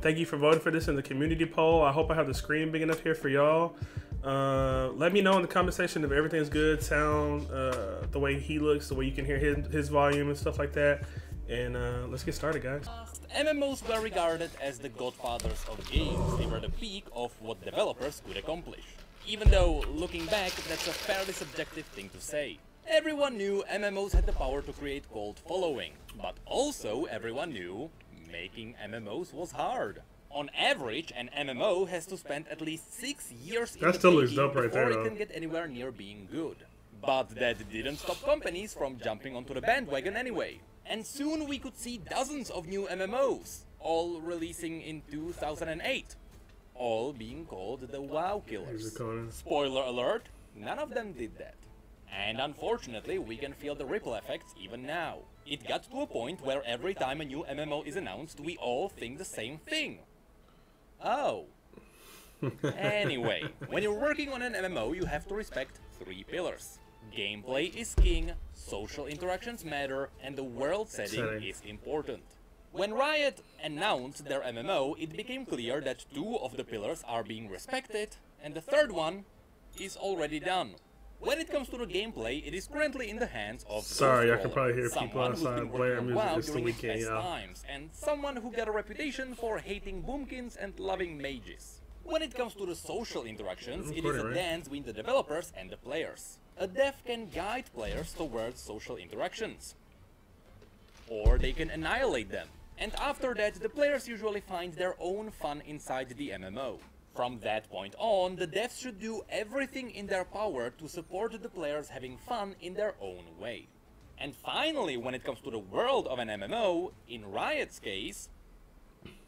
Thank you for voting for this in the community poll. I hope I have the screen big enough here for y'all. Let me know in the comment section if everything's good, sound, the way he looks, the way you can hear his volume and stuff like that. And let's get started, guys. MMOs were regarded as the godfathers of games. They were the peak of what developers could accomplish. Even though, looking back, that's a fairly subjective thing to say. Everyone knew MMOs had the power to create cult following, but also everyone knew making MMOs was hard. On average, an MMO has to spend at least 6 years in before it can get anywhere near being good. But that didn't stop companies from jumping onto the bandwagon anyway. And soon we could see dozens of new MMOs, all releasing in 2008. All being called the WoW Killers. Spoiler alert, none of them did that. And unfortunately, we can feel the ripple effects even now. It got to a point where every time a new MMO is announced, we all think the same thing. Oh. Anyway, when you're working on an MMO, you have to respect 3 pillars. Gameplay is king, social interactions matter, and the world setting is important. When Riot announced their MMO, it became clear that 2 of the pillars are being respected, and the 3rd one is already done. When it comes to the gameplay, it is currently in the hands of I can probably hear people outside playing music this weekend, times, and someone who got a reputation for hating boomkins and loving mages. When it comes to the social interactions, it is a dance between the developers and the players. A dev can guide players towards social interactions, or they can annihilate them. And after that, the players usually find their own fun inside the MMO. From that point on, the devs should do everything in their power to support the players having fun in their own way. And finally, when it comes to the world of an MMO, in Riot's case,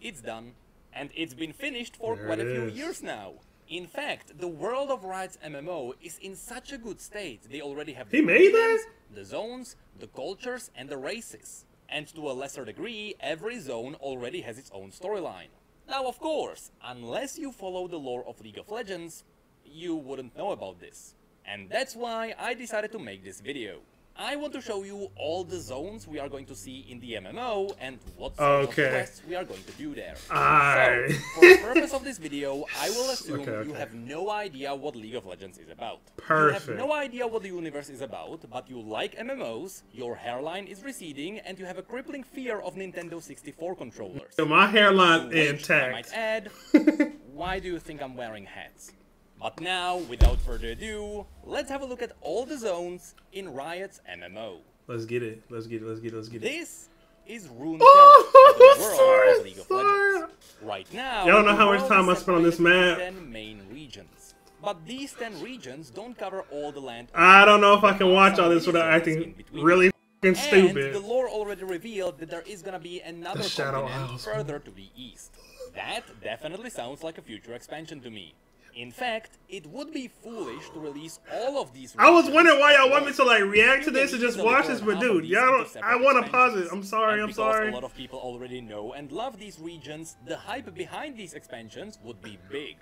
it's done. And it's been finished for quite a few years now. In fact, the world of Riot's MMO is in such a good state, they already have the zones, the cultures, and the races. And to a lesser degree, every zone already has its own storyline. Now, of course, unless you follow the lore of League of Legends, you wouldn't know about this. And that's why I decided to make this video. I want to show you all the zones we are going to see in the MMO and what sort of quests we are going to do there. So, for the purpose of this video, I will assume you have no idea what League of Legends is about. You have no idea what the universe is about, but you like MMOs, your hairline is receding, and you have a crippling fear of Nintendo 64 controllers. So my hairline is intact. I might add, why do you think I'm wearing hats? But now, without further ado, let's have a look at all the zones in Riot's MMO. Let's get it. Let's get it. This is Runeterra, the world of League of Legends. Right now, y'all don't know how much time I spent on this map. 10 main regions. But these 10 regions don't cover all the land. I don't know if I can watch all this without acting really fucking stupid. And the lore already revealed that there is gonna be another Shadow Isles further to the east. That definitely sounds like a future expansion to me. In fact, it would be foolish to release all of these. I was wondering why y'all want me to like react to this and just watch this, but dude, y'all don't. I want to pause it. I'm sorry. I'm sorry. A lot of people already know and love these regions. The hype behind these expansions would be big.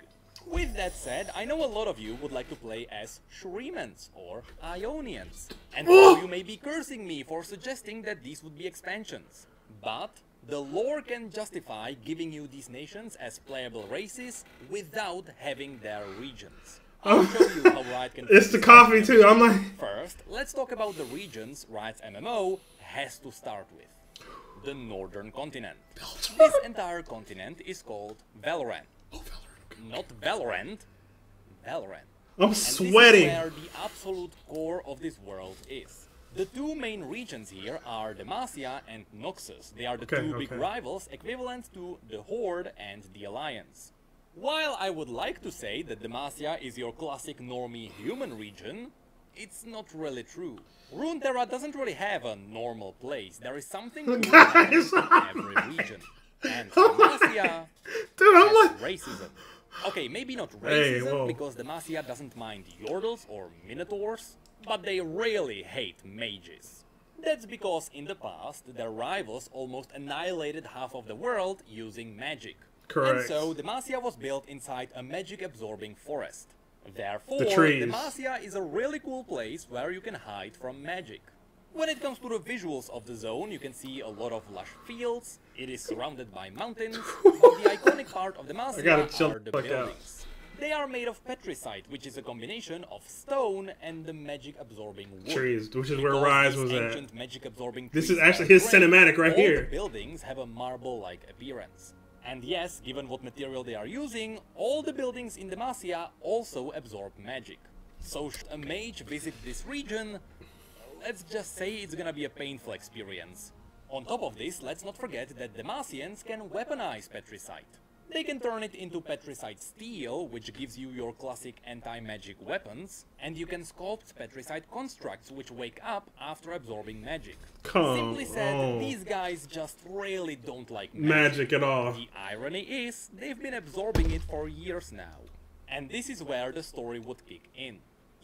With that said, I know a lot of you would like to play as Shurimans or Ionians, and you may be cursing me for suggesting that these would be expansions, but the lore can justify giving you these nations as playable races without having their regions. I'll show you how Riot can it's the coffee too, I'm like... First, let's talk about the regions Riot's MMO has to start with. The northern continent. This entire continent is called Valoran. Not Valorant, Valoran. I'm sweating! This is where the absolute core of this world is. The 2 main regions here are Demacia and Noxus. They are the two big rivals, equivalent to the Horde and the Alliance. While I would like to say that Demacia is your classic normie human region, it's not really true. Runeterra doesn't really have a normal place. There is something in every region. And Demacia has racism. Okay, maybe not racism, because Demacia doesn't mind Yordles or Minotaurs. But they really hate mages. That's because in the past, their rivals almost annihilated half of the world using magic. And so, Demacia was built inside a magic-absorbing forest. Therefore, Demacia is a really cool place where you can hide from magic. When it comes to the visuals of the zone, you can see a lot of lush fields. It is surrounded by mountains, but the part of the Demacia are the buildings. They are made of petricite, which is a combination of stone and the magic-absorbing wood. Trees, which is where Ryze was at. Magic-absorbing trees. This is actually his cinematic right here. The buildings have a marble-like appearance. And yes, given what material they are using, all the buildings in Demacia also absorb magic. So should a mage visit this region, let's just say it's gonna be a painful experience. On top of this, let's not forget that Demacians can weaponize petricite. They can turn it into petricite steel, which gives you your classic anti-magic weapons, and you can sculpt petricite constructs which wake up after absorbing magic. Simply said, these guys just really don't like magic at all. The irony is, they've been absorbing it for years now. And this is where the story would kick in.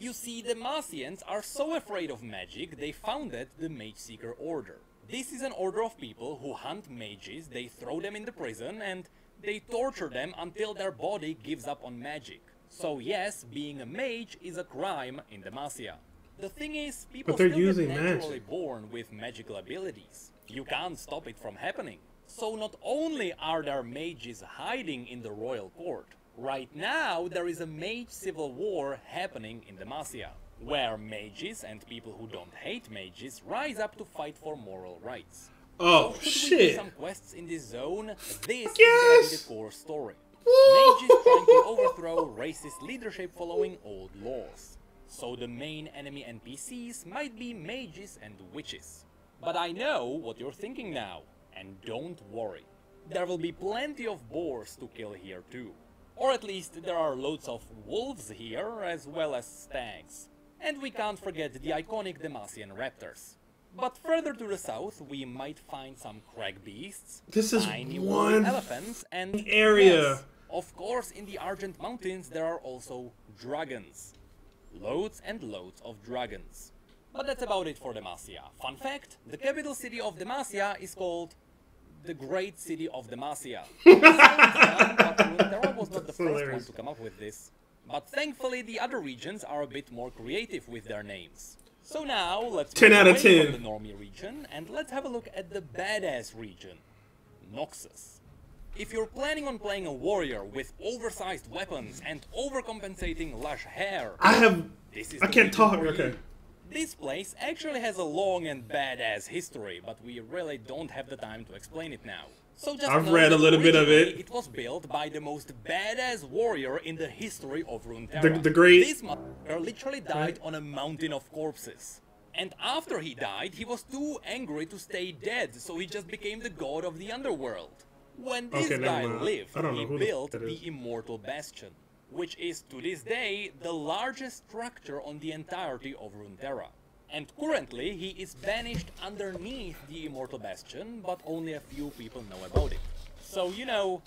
You see, the Demacians are so afraid of magic, they founded the Mage Seeker Order. This is an order of people who hunt mages, they throw them in the prison, and they torture them until their body gives up on magic. So yes, being a mage is a crime in Demacia. The thing is, people still get naturally born with magical abilities. You can't stop it from happening. So not only are there mages hiding in the royal court, right now there is a mage civil war happening in Demacia, where mages and people who don't hate mages rise up to fight for moral rights. Oh, so shit! We do some quests in this zone. This is the core story. Mages trying to overthrow racist leadership following old laws. So the main enemy NPCs might be mages and witches. But I know what you're thinking now, and don't worry. There will be plenty of boars to kill here too. Or at least there are loads of wolves here, as well as stags. And we can't forget the iconic Demacian raptors. But further to the south, we might find some crag beasts, tiny wild elephants, and area. Yes, of course, in the Argent Mountains there are also dragons. Loads and loads of dragons. But that's about it for Demacia. Fun fact, the capital city of Demacia is called the Great City of Demacia. Runeterra was not the first one to come up with this. But thankfully, the other regions are a bit more creative with their names. So now, let's move away from the normie region and let's have a look at the badass region, Noxus. If you're planning on playing a warrior with oversized weapons and overcompensating lush hair... I can't talk, okay. This place actually has a long and badass history, but we really don't have the time to explain it now. So just I've read a little bit of it. It was built by the most badass warrior in the history of Runeterra. The great... This mother literally died on a mountain of corpses. And after he died, he was too angry to stay dead, so he just became the god of the underworld. When this guy lived, he built the Immortal Bastion, which is, to this day, the largest structure on the entirety of Runeterra. And currently, he is banished underneath the Immortal Bastion, but only a few people know about it. So, you know,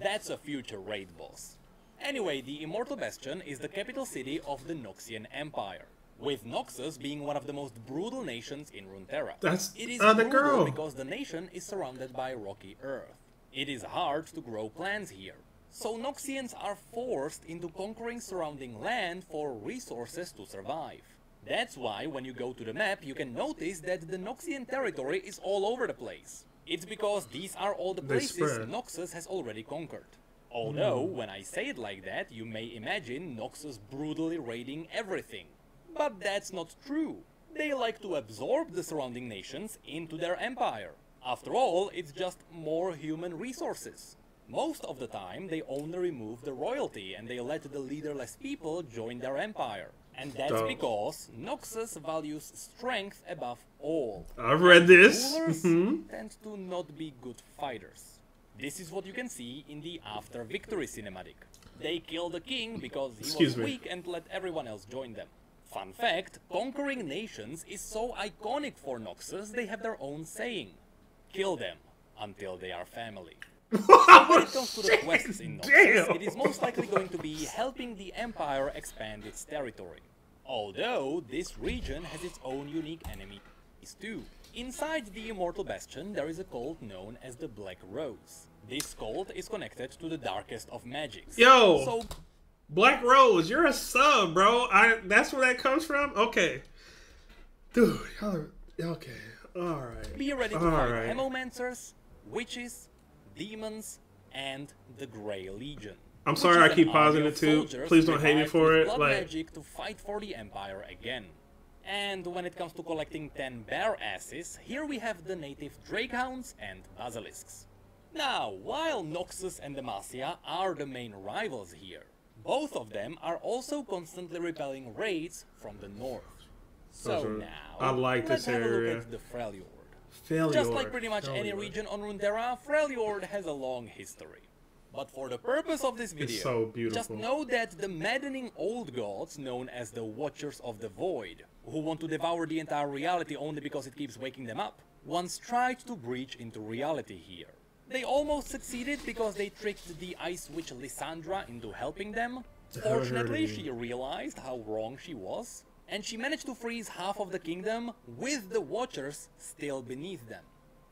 that's a future raid boss. Anyway, the Immortal Bastion is the capital city of the Noxian Empire, with Noxus being one of the most brutal nations in Runeterra. It is brutal because the nation is surrounded by rocky earth. It is hard to grow plants here. So Noxians are forced into conquering surrounding land for resources to survive. That's why, when you go to the map, you can notice that the Noxian territory is all over the place. It's because these are all the places Noxus has already conquered. Although, when I say it like that, you may imagine Noxus brutally raiding everything. But that's not true. They like to absorb the surrounding nations into their empire. After all, it's just more human resources. Most of the time, they only remove the royalty and they let the leaderless people join their empire. And that's because Noxus values strength above all. I've read this. Rulers tend to not be good fighters. This is what you can see in the After Victory cinematic. They kill the king because he was weak and let everyone else join them. Fun fact, conquering nations is so iconic for Noxus, they have their own saying. Kill them until they are family. So when it comes to the quests in Noxus, it is most likely going to be helping the Empire expand its territory. Although, this region has its own unique enemies too. Inside the Immortal Bastion, there is a cult known as the Black Rose. This cult is connected to the darkest of magics. Yo! So, Black Rose, you're a sub, bro! That's where that comes from? Okay. Dude, y'all are... Okay. Alright. Be ready to fight hemomancers, witches, demons, and the Grey Legion. I'm sorry I keep pausing it too. Please don't hate me for it. Like magic to fight for the Empire again. And when it comes to collecting 10 bear asses, here we have the native Drakehounds and Basilisks. Now, while Noxus and Demacia are the main rivals here, both of them are also constantly repelling raids from the north. So now, let's have a look at the Freljord. Just like pretty much any region on Runeterra, Freljord has a long history. But for the purpose of this video, just know that the maddening old gods known as the Watchers of the Void, who want to devour the entire reality only because it keeps waking them up, once tried to breach into reality here. They almost succeeded because they tricked the Ice Witch Lysandra into helping them. Fortunately, she realized how wrong she was, and she managed to freeze half of the kingdom with the Watchers still beneath them.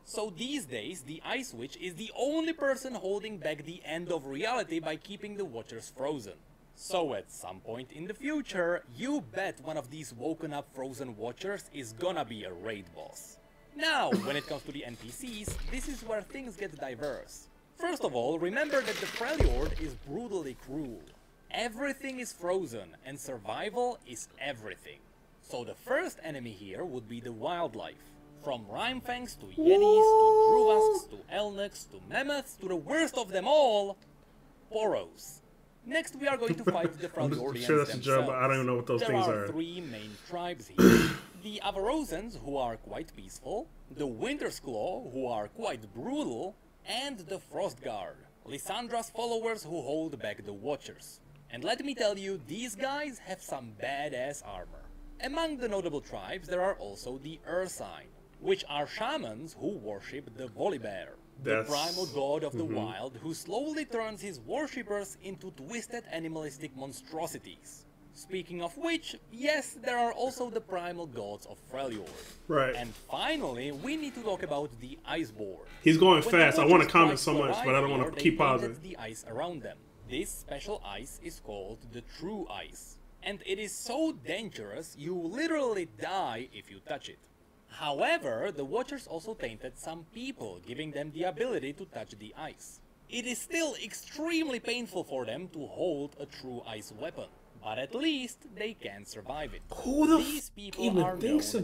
So these days, the Ice Witch is the only person holding back the end of reality by keeping the Watchers frozen. So at some point in the future, you bet one of these woken up frozen Watchers is gonna be a raid boss. Now, when it comes to the NPCs, this is where things get diverse. First of all, remember that the Freljord is brutally cruel. Everything is frozen, and survival is everything. So the first enemy here would be the wildlife. From Rhinefangs to Yenis, to Druvasks, to Elneks, to Mammoths, to the worst of them all, Poros. Next we are going to fight the Freljordians themselves. I don't even know what those things are. There are three main tribes here. The Avarosans, who are quite peaceful, the Winter's Claw, who are quite brutal, and the Frost Guard, Lysandra's followers who hold back the Watchers. And let me tell you, these guys have some badass armor. Among the notable tribes there are also the Ursine, which are shamans who worship the Volibear, the primal god of the wild who slowly turns his worshippers into twisted animalistic monstrosities. Speaking of which, yes, there are also the primal gods of Freljord. Right. And finally, we need to talk about the Iceborn. He's going fast. I want to comment so much, but I don't want to keep pausing. The ice around them. This special ice is called the True Ice, and it is so dangerous you literally die if you touch it. However, the Watchers also tainted some people, giving them the ability to touch the ice. It is still extremely painful for them to hold a true ice weapon, but at least they can survive it. Who the These people are known as the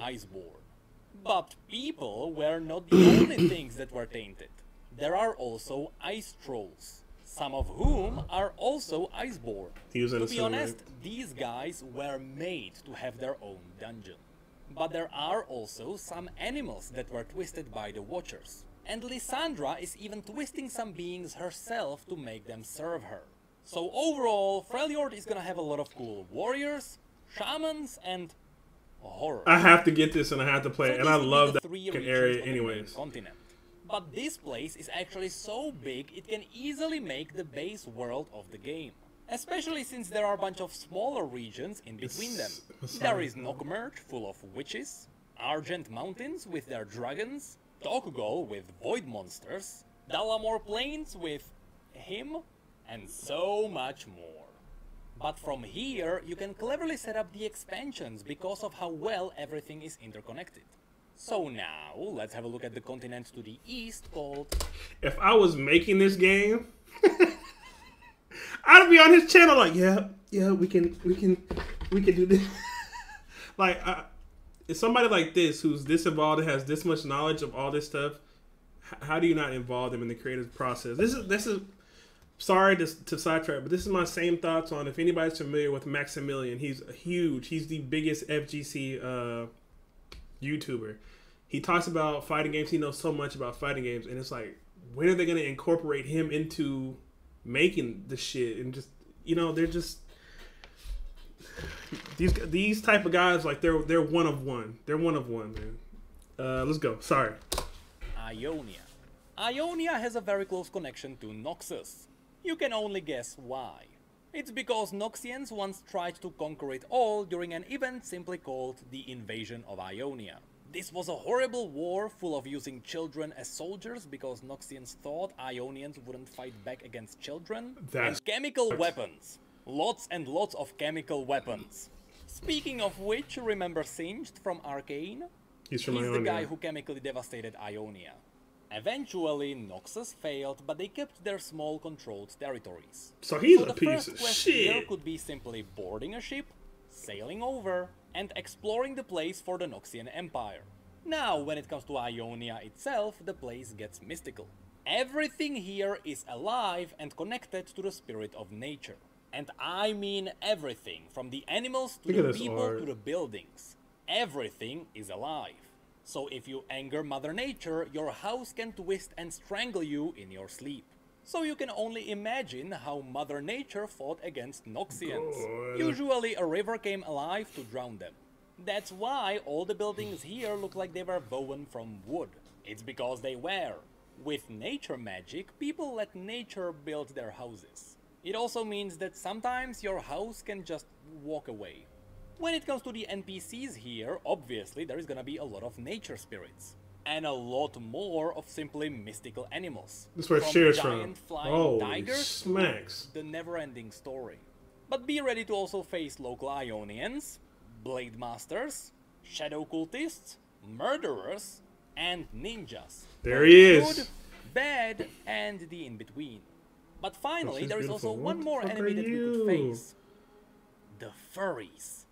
Iceborn. But people were not the only things that were tainted. There are also ice trolls, some of whom are also Iceborn. To be honest, these guys were made to have their own dungeon. But there are also some animals that were twisted by the Watchers. And Lysandra is even twisting some beings herself to make them serve her. So overall, Freljord is gonna have a lot of cool warriors, shamans, and horror. I have to get this and I have to play it, and I love that area anyways. But this place is actually so big it can easily make the base world of the game. Especially since there are a bunch of smaller regions in between them. There is Nokmerch, full of witches, Argent Mountains with their dragons, Tokugol with void monsters, Dalamore Plains with him, and so much more. But from here, you can cleverly set up the expansions because of how well everything is interconnected. So now, let's have a look at the continent to the east called... If I was making this game... I'd be on his channel like, yeah, we can do this. Like, if somebody like this, who's this involved, has this much knowledge of all this stuff, how do you not involve them in the creative process? This is, sorry to sidetrack, but this is my same thoughts on, if anybody's familiar with Maximilian, he's huge. He's the biggest FGC YouTuber. He talks about fighting games. He knows so much about fighting games, and it's like, when are they going to incorporate him into making the shit? And just, you know, they're just these type of guys, like they're one of one. They're one of one, man. Let's go. Sorry. Ionia. Ionia has a very close connection to Noxus. You can only guess why. It's because Noxians once tried to conquer it all during an event simply called the Invasion of Ionia. This was a horrible war full of using children as soldiers because Noxians thought Ionians wouldn't fight back against children. And chemical weapons. Lots and lots of chemical weapons. Speaking of which, remember Singed from Arcane? He's the guy who chemically devastated Ionia. Eventually, Noxus failed, but they kept their small controlled territories. So he's a piece of shit. There could be simply boarding a ship, sailing over, and exploring the place for the Noxian Empire. Now, when it comes to Ionia itself, the place gets mystical. Everything here is alive and connected to the spirit of nature. And I mean everything, from the animals to the people to the buildings. Everything is alive. So if you anger Mother Nature, your house can twist and strangle you in your sleep. So you can only imagine how Mother Nature fought against Noxians. God. Usually a river came alive to drown them. That's why all the buildings here look like they were woven from wood. It's because they were. With nature magic, people let nature build their houses. It also means that sometimes your house can just walk away. When it comes to the NPCs here, obviously there is gonna be a lot of nature spirits. And a lot more of simply mystical animals. This is where Shear's from. Giant flying tigers smacks. The never-ending story. But be ready to also face local Ionians, blade masters, shadow cultists, murderers, and ninjas. There he is! Good, bad, and the in-between. But finally, there is also one more enemy that we could face. The furries.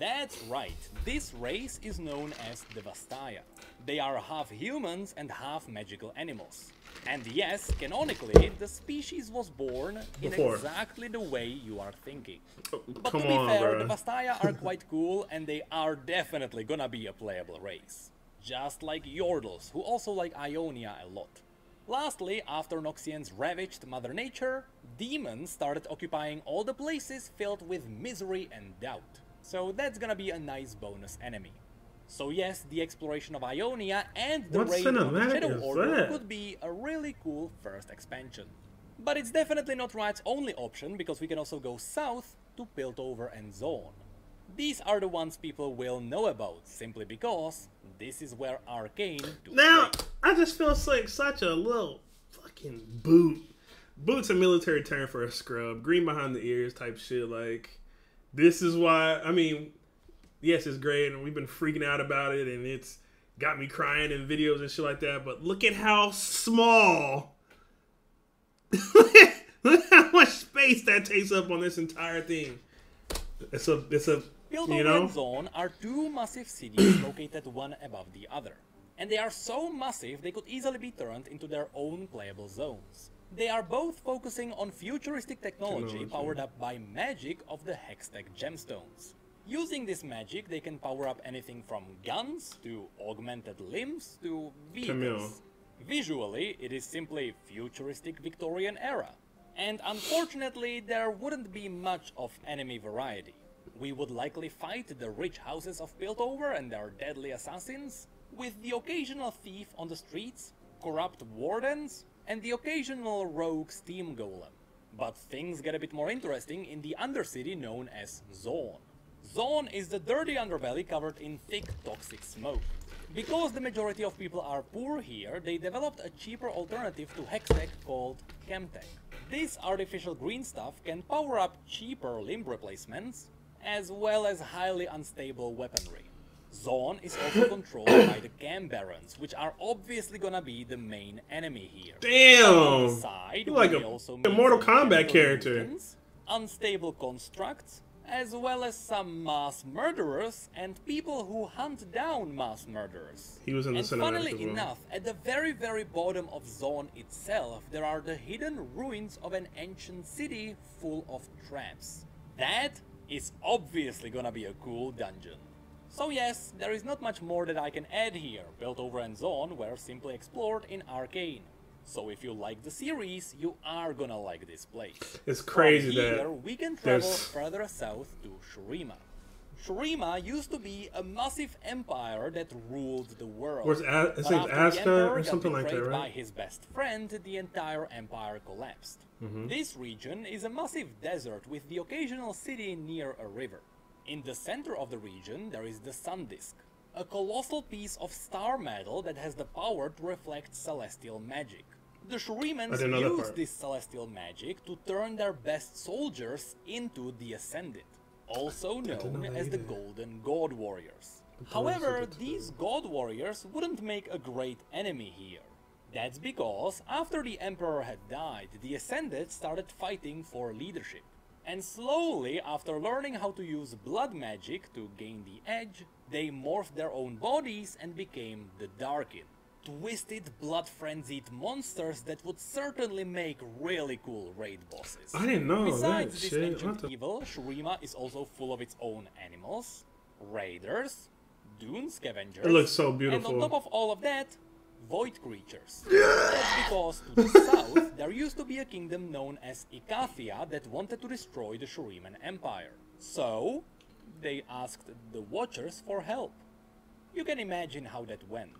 That's right, this race is known as the Vastaya. They are half humans and half magical animals. And yes, canonically, the species was born in exactly the way you are thinking. But to be fair, the Vastaya are quite cool and they are definitely gonna be a playable race. Just like Yordles, who also like Ionia a lot. Lastly, after Noxians ravaged Mother Nature, demons started occupying all the places filled with misery and doubt. So that's gonna be a nice bonus enemy. So yes, the exploration of Ionia and the raid on the Shadow Order could be a really cool first expansion. But it's definitely not Riot's only option, because we can also go south to Piltover and Zaun. These are the ones people will know about, simply because this is where Arcane do. Now, I just feel like such a little fucking boot. Boot's a military term for a scrub, green behind the ears type shit, like... This is why, I mean, yes, it's great, and we've been freaking out about it, and it's got me crying in videos and shit like that, but look at how small, look how much space that takes up on this entire thing. It's a you know? Piltover and Zaun are two massive cities located one above the other, and they are so massive they could easily be turned into their own playable zones. They are both focusing on futuristic technology powered up by magic of the Hextech gemstones. Using this magic, they can power up anything from guns, to augmented limbs, to vehicles. Visually, it is simply futuristic Victorian era. And unfortunately, there wouldn't be much of enemy variety. We would likely fight the rich houses of Piltover and their deadly assassins, with the occasional thief on the streets, corrupt wardens, and the occasional rogue steam golem. But things get a bit more interesting in the undercity known as Zaun. Zaun is the dirty underbelly covered in thick toxic smoke. Because the majority of people are poor here, they developed a cheaper alternative to Hextech called Chemtech. This artificial green stuff can power up cheaper limb replacements, as well as highly unstable weaponry. Zaun is also controlled by the Chem Barons, which are obviously gonna be the main enemy here. Damn! Side, you're like a Mortal Kombat character. Mutants, unstable constructs, as well as some mass murderers and people who hunt down mass murderers. He was in the cinematic as well. And funnily enough, at the very, very bottom of Zaun itself, there are the hidden ruins of an ancient city full of traps. That is obviously gonna be a cool dungeon. So yes, there is not much more that I can add here. Piltover and Zaun were simply explored in Arcane. So if you like the series, you are gonna like this place. It's crazy that here, we can travel further south to Shurima. Shurima used to be a massive empire that ruled the world. It's like Asta or something like that, right? By his best friend, the entire empire collapsed. This region is a massive desert with the occasional city near a river. In the center of the region, there is the Sun Disk, a colossal piece of star metal that has the power to reflect celestial magic. The Shurimans used this celestial magic to turn their best soldiers into the Ascended, also known as the Golden God Warriors. However, these God Warriors wouldn't make a great enemy here. That's because after the Emperor had died, the Ascended started fighting for leadership. And slowly, after learning how to use blood magic to gain the edge, they morphed their own bodies and became the Darkin. Twisted, blood-frenzied monsters that would certainly make really cool raid bosses. I didn't know Besides this ancient evil, Shurima is also full of its own animals, raiders, dune scavengers, it looks so beautiful. And on top of all of that, void creatures. That's because to the south, there used to be a kingdom known as Ikathia that wanted to destroy the Shuriman Empire. So, they asked the Watchers for help. You can imagine how that went.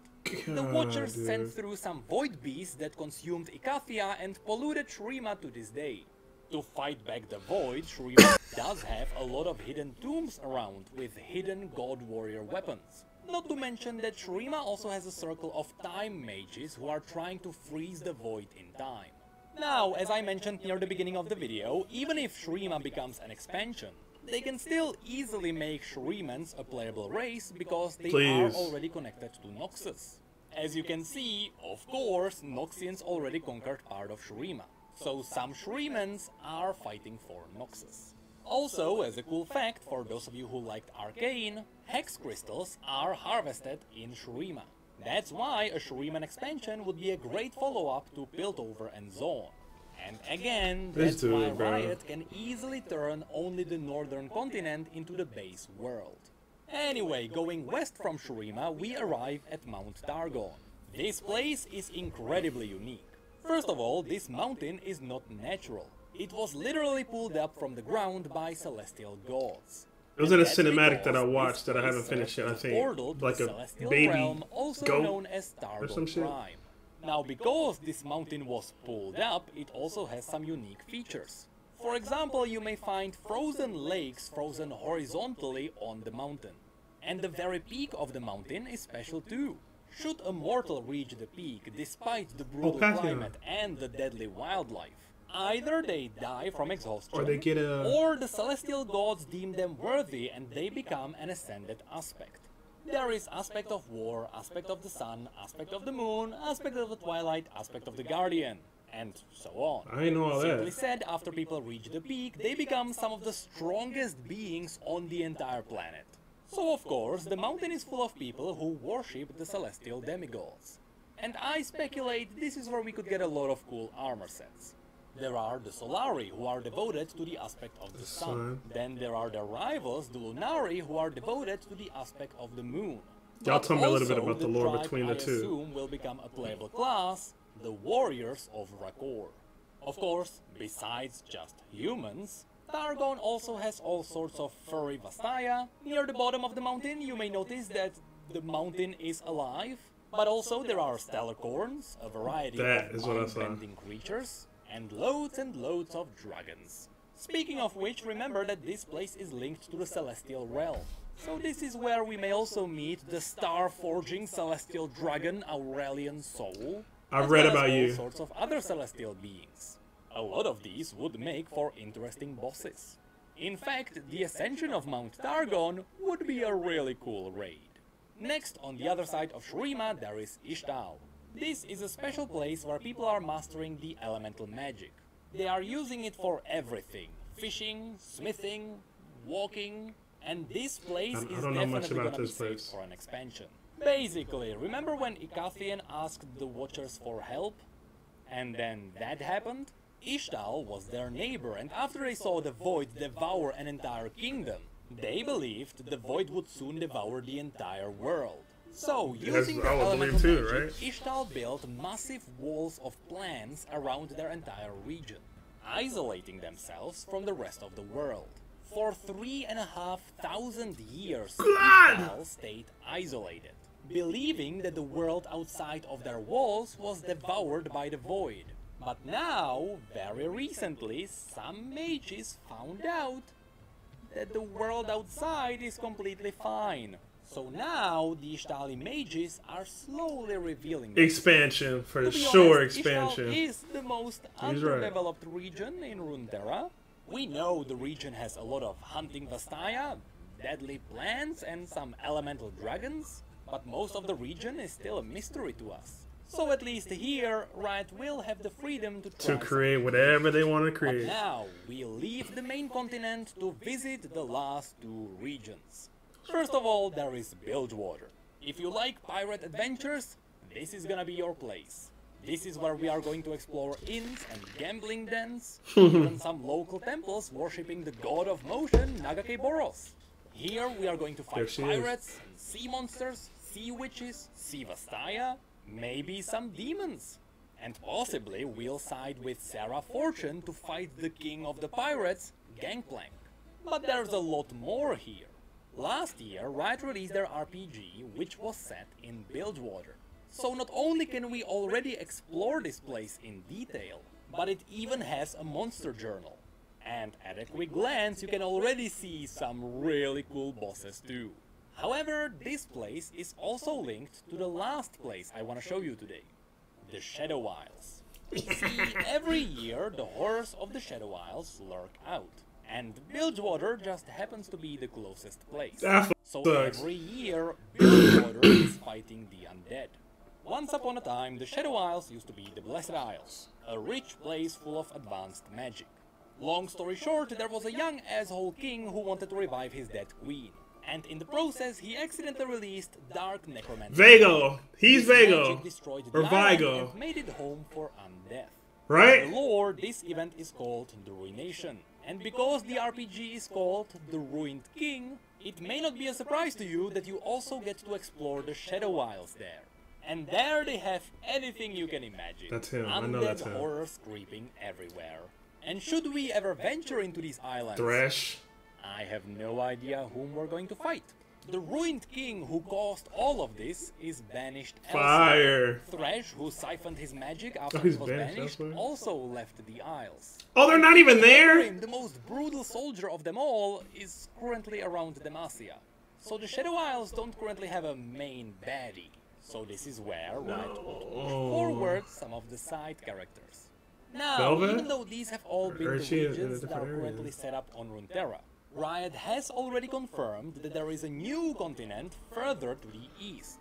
The Watchers sent through some void beasts that consumed Ikathia and polluted Shurima to this day. To fight back the void, Shurima does have a lot of hidden tombs around with hidden god warrior weapons. Not to mention that Shurima also has a circle of time mages who are trying to freeze the void in time. Now, as I mentioned near the beginning of the video, even if Shurima becomes an expansion, they can still easily make Shurimans a playable race because they are already connected to Noxus. As you can see, of course, Noxians already conquered part of Shurima, so some Shurimans are fighting for Noxus. Also, as a cool fact for those of you who liked Arcane, Hex Crystals are harvested in Shurima. That's why a Shuriman expansion would be a great follow-up to Piltover and Zaun. And again, that's why Riot can easily turn only the northern continent into the base world. Anyway, going west from Shurima, we arrive at Mount Targon. This place is incredibly unique. First of all, this mountain is not natural. It was literally pulled up from the ground by celestial gods. It was in a cinematic that I watched that I haven't finished yet, I think. Like a baby goat or some shit. Now, because this mountain was pulled up, it also has some unique features. For example, you may find frozen lakes frozen horizontally on the mountain. And the very peak of the mountain is special too. Should a mortal reach the peak, despite the brutal climate and the deadly wildlife, either they die from exhaustion, or they get a... or the celestial gods deem them worthy and they become an ascended aspect. There is aspect of war, aspect of the sun, aspect of the moon, aspect of the twilight, aspect of the guardian, and so on. I know all that. Simply said, after people reach the peak, they become some of the strongest beings on the entire planet. So of course, the mountain is full of people who worship the celestial demigods. And I speculate this is where we could get a lot of cool armor sets. There are the Solari, who are devoted to the aspect of the sun. Then there are their rivals, the Lunari, who are devoted to the aspect of the moon. Y'all tell me a little bit about the lore between the two. Soon will become a playable class, the Warriors of Rakor. Of course, besides just humans, Targon also has all sorts of furry Vastaya. Near the bottom of the mountain, you may notice that the mountain is alive, but also there are Stellarcorns, a variety of mind-bending creatures, and loads of dragons. Speaking of which, remember that this place is linked to the celestial realm. So this is where we may also meet the star-forging celestial dragon Aurelian Soul. I've read about all sorts of other celestial beings. A lot of these would make for interesting bosses. In fact, the ascension of Mount Targon would be a really cool raid. Next, on the other side of Shurima, there is Ixtal. This is a special place where people are mastering the elemental magic. They are using it for everything. Fishing, smithing, walking, and this place is definitely going to be saved for an expansion. Basically, remember when Ikathian asked the Watchers for help? And then that happened? Ixtal was their neighbor, and after they saw the void devour an entire kingdom, they believed the void would soon devour the entire world. So, using their elemental magic, Ixtal built massive walls of plants around their entire region, isolating themselves from the rest of the world. For 3,500 years, Ixtal stayed isolated, believing that the world outside of their walls was devoured by the void. But now, very recently, some mages found out that the world outside is completely fine. So now, the Ixtali mages are slowly revealing expansion, for sure, expansion. Ixtal is the most underdeveloped region in Runeterra. We know the region has a lot of hunting Vastaya, deadly plants and some elemental dragons, but most of the region is still a mystery to us. So at least here, Riot will have the freedom to create whatever they want to create. But now we leave the main continent to visit the last two regions. First of all, there is Bilgewater. If you like pirate adventures, this is gonna be your place. This is where we are going to explore inns and gambling dens, even some local temples worshipping the god of motion, Nagake Boros. Here we are going to fight pirates, sea monsters, sea witches, sea Vastaya, maybe some demons. And possibly we'll side with Sarah Fortune to fight the king of the pirates, Gangplank. But there's a lot more here. Last year, Riot released their RPG, which was set in Bilgewater. So not only can we already explore this place in detail, but it even has a monster journal. And at a quick glance you can already see some really cool bosses too. However, this place is also linked to the last place I want to show you today, the Shadow Isles. See, every year the horrors of the Shadow Isles lurk out, and Bilgewater just happens to be the closest place. So every year Bilgewater is fighting the undead. Once upon a time, the Shadow Isles used to be the Blessed Isles, a rich place full of advanced magic. Long story short, there was a young asshole king who wanted to revive his dead queen, and in the process he accidentally released Dark Necromancer. Viego! He's Viego! Or Viego. And made it home for undeath. Right? In the lore, this event is called the Ruination, and because the RPG is called The Ruined King, it may not be a surprise to you that you also get to explore the Shadow Isles there. And there they have anything you can imagine. That's him. I know that's him. Undead horrors creeping everywhere. And should we ever venture into these islands? Thresh. I have no idea whom we're going to fight. The Ruined King who caused all of this is banished elsewhere. Thresh, who siphoned his magic after he was banished, also left the Isles. Oh, they're not even there? Him, the most brutal soldier of them all is currently around Demacia. So the Shadow Isles don't currently have a main baddie. So this is where Riot would push forward some of the side characters. Now, even though these have all been the regions that are currently set up on Runeterra, Riot has already confirmed that there is a new continent further to the east.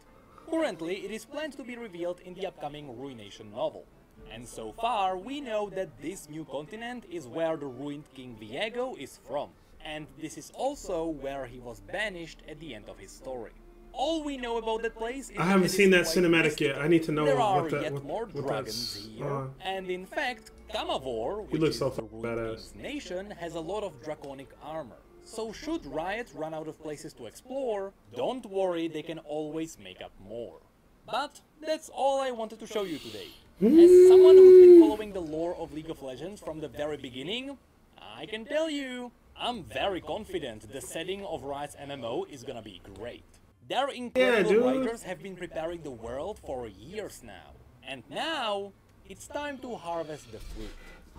Currently, it is planned to be revealed in the upcoming Ruination novel. And so far, we know that this new continent is where the Ruined King Viego is from. And this is also where he was banished at the end of his story. All we know about that place is I haven't seen that cinematic yet. I need to know what that dragons here. And in fact, Kamavor, which is the Ruined King's nation, has a lot of draconic armor. So should Riot run out of places to explore, don't worry, they can always make up more. But that's all I wanted to show you today. As someone who's been following the lore of League of Legends from the very beginning, I can tell you, I'm very confident the setting of Riot's MMO is gonna be great. Their incredible writers have been preparing the world for years now. And now, it's time to harvest the fruit.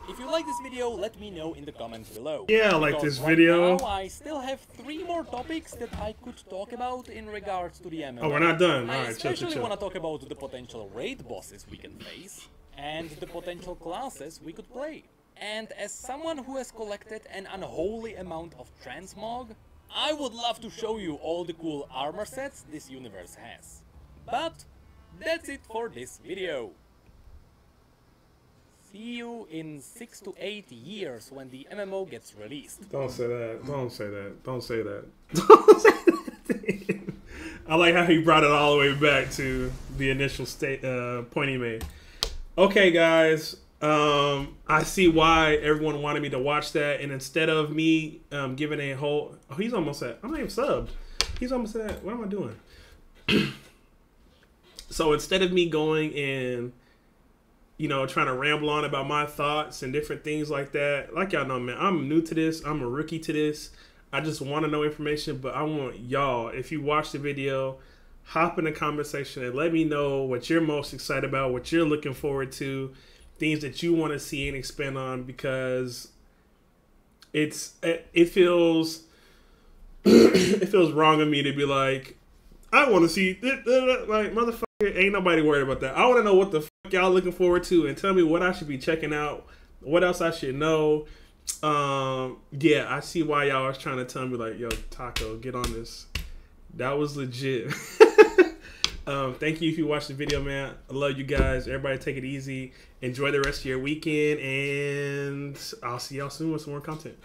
If you like this video, let me know in the comments below. Yeah, I like this video. Now I still have 3 more topics that I could talk about in regards to the MMO. Oh, we're not done. All right, I especially want to talk about the potential raid bosses we can face, and the potential classes we could play. And as someone who has collected an unholy amount of transmog, I would love to show you all the cool armor sets this universe has. But that's it for this video. See you in 6 to 8 years when the MMO gets released. Don't say that. Don't say that. Don't say that. Don't say that. I like how he brought it all the way back to the initial point he made. Okay, guys. I see why everyone wanted me to watch that, and instead of me giving a whole he's almost at I'm not even subbed. He's almost at what am I doing? So instead of me going and trying to ramble on about my thoughts and different things like that, like y'all know, man, I'm new to this, I'm a rookie to this. I just want to know information, but I want y'all, if you watch the video, hop in the comment section and let me know what you're most excited about, what you're looking forward to. Things that you want to see and expand on, because it feels it feels wrong of me to be like, I want to see like, motherfucker, ain't nobody worried about that. I want to know what the fuck y'all looking forward to, and tell me what I should be checking out, what else I should know. Yeah, I see why y'all was trying to tell me like, yo, Taco, get on this. That was legit. Thank you if you watched the video, man. I love you guys. Everybody take it easy. Enjoy the rest of your weekend, and I'll see y'all soon with some more content.